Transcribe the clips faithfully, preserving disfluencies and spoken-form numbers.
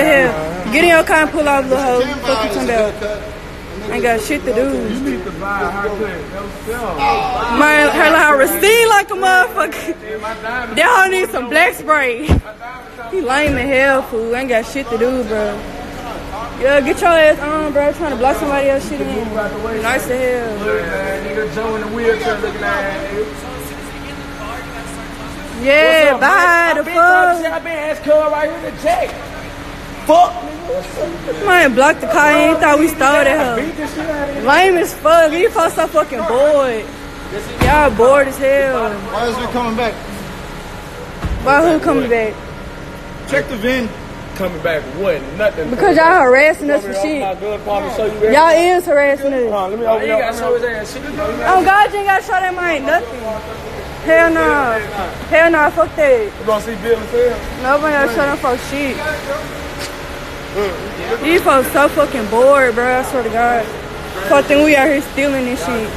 to hell. Get in your car and pull off, little hoe. Fuck you talking about? I ain't got shit to do. You need to buy her herself. My her like receive like a motherfucker. That hoe need some black spray. He lame in hell, fool. I ain't got shit to do, bro. Yeah, get your ass on, bro. Trying to block somebody else's shit in. Nice to hell. Nigga Joe in the wheelchair looking at you. Yeah, bye the fuck. I been ass cut right here to Jake. Fuck. Man blocked the car and he thought we stole that hoe. Lame as fuck. These folks are fucking bored. Y'all bored as hell. Why is we coming back? Why who coming back? Check the V I N. Coming back what? Nothing. Because y'all harassing us for shit. Y'all is harassing us. Oh God, you ain't gotta show that man nothing. Hell no. Nah. Hell no, nah, fuck that. You gonna see Bill and Phil? Nobody gotta show them for shit. These folks so fucking bored, bro. I swear to God. Fucking we out here stealing this shit.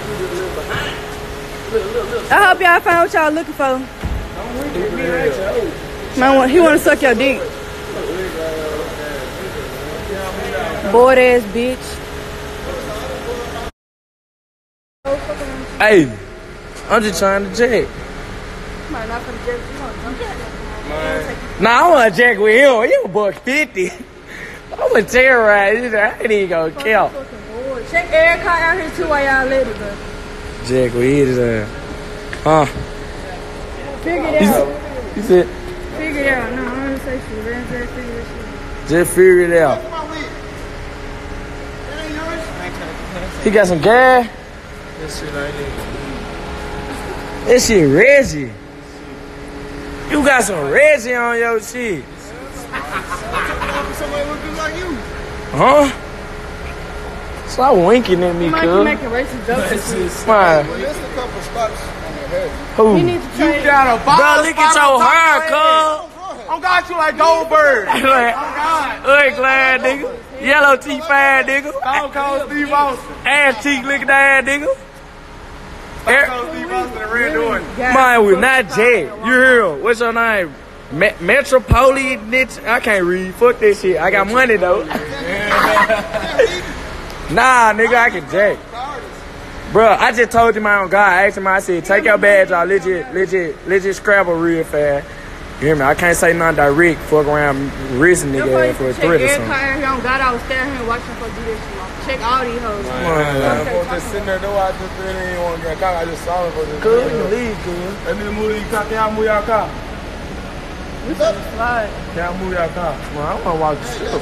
I hope y'all find what y'all looking for. Man, he wanna suck your dick. Bored ass bitch. Hey, I'm just trying to jack. Nah, I wanna jack with him. You a buck fifty. I was terrorized. I ain't even gonna kill. Check air car out here too while y'all live, bro. Jack, we eat it out. Huh? Figure it out. He said. Figure it out. No, I don't say shit. Just figure it out. Just figure it out. He got some gas. This shit right here. This shit Reggie. You got some Reggie on your shit. Somebody look good like you. Huh? Stop winking at me, cuz. You making racist jokes. Fine. There's a couple spots on your head. Who? You got a bottle. Bro, look at your hair, cuz. Oh, God, you like Goldberg. Like, oh, God. Look, glad, nigga. Yellow teeth, fine, nigga. Stone Cold Steve Austin. Ass cheek, licking ass, nigga. Stone Cold Steve Austin and Red Orton. Mine was not Jack. You hear him. What's your name? Me Metropolitan, I can't read. Fuck this shit. I got money though. Nah, nigga, I can jack. Bruh, I just told him my own guy. I asked him, I said, take your badge out, legit, legit, legit scrabble real fast. You hear me? I can't say nothing direct. Fuck around, risk nigga ass for a threat or something. Check here on God, I was standing here watching for do this shit. Check all these hoes. I just sitting there, though, I just didn't want to get caught. I just saw it for this. Good, leave, good. Let me move these cops, y'all move y'all cops. We supposed to slide. Can't move y'all car. Well, I don't want to walk the ship.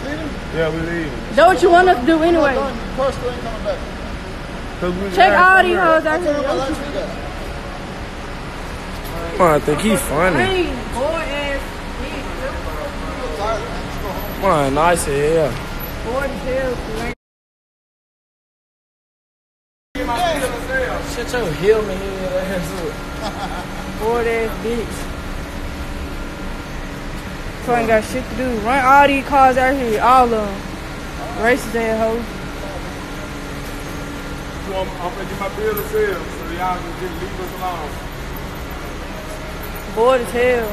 Yeah, we leave. Do what you want us to do anyway. Of course, we ain't coming back. Check all these hoes out here. I think he's funny. Hey, boy ass bitch. Man, nice as hell. Boy as hell. Shut your helmet ass up. Boy ass bitch. So I ain't got shit to do. Run all these cars out here, all of them. Racist ass hoes. So I'm, I'm gonna get my bill to sell, so y'all can just leave us alone. Bored as hell.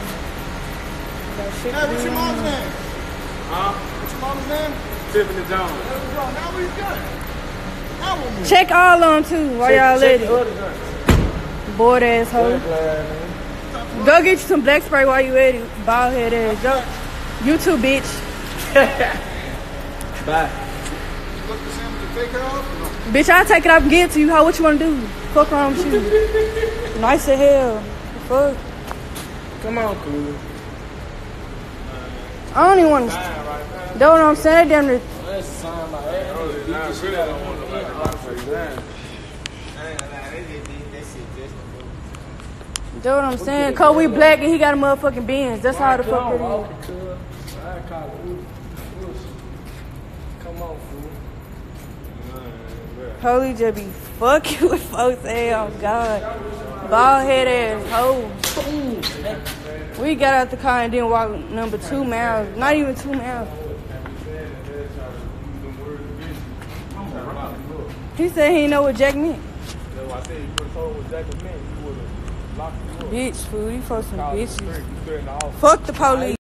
Got shit now, to what's do. What's your mom's name? Huh? What's your mom's name? Tiffany Jones. Now we done. Now we check all of them too, while y'all let it. Bored ass hoes. Go get you some black spray while you at it, bald head ass. Go. You too, bitch. Bye. Bitch, I'll take it off and give it to you. How? What you want to do? Fuck around with you. Nice as hell. Fuck. Come on, cool. I don't even want to. That's what I'm saying, damn it. Do what I'm saying? Cause we black and he got a motherfucking Benz. That's how the fuck it is. Come on, fool. Holy just be fucking with folks. Hey, oh God. Bald head ass hoe. We got out the car and then walk number two miles. Not even two miles. He said he didn't know what Jack meant. I said he put told what Jack meant. Bitch, fool, you for some bitches. Fuck the police.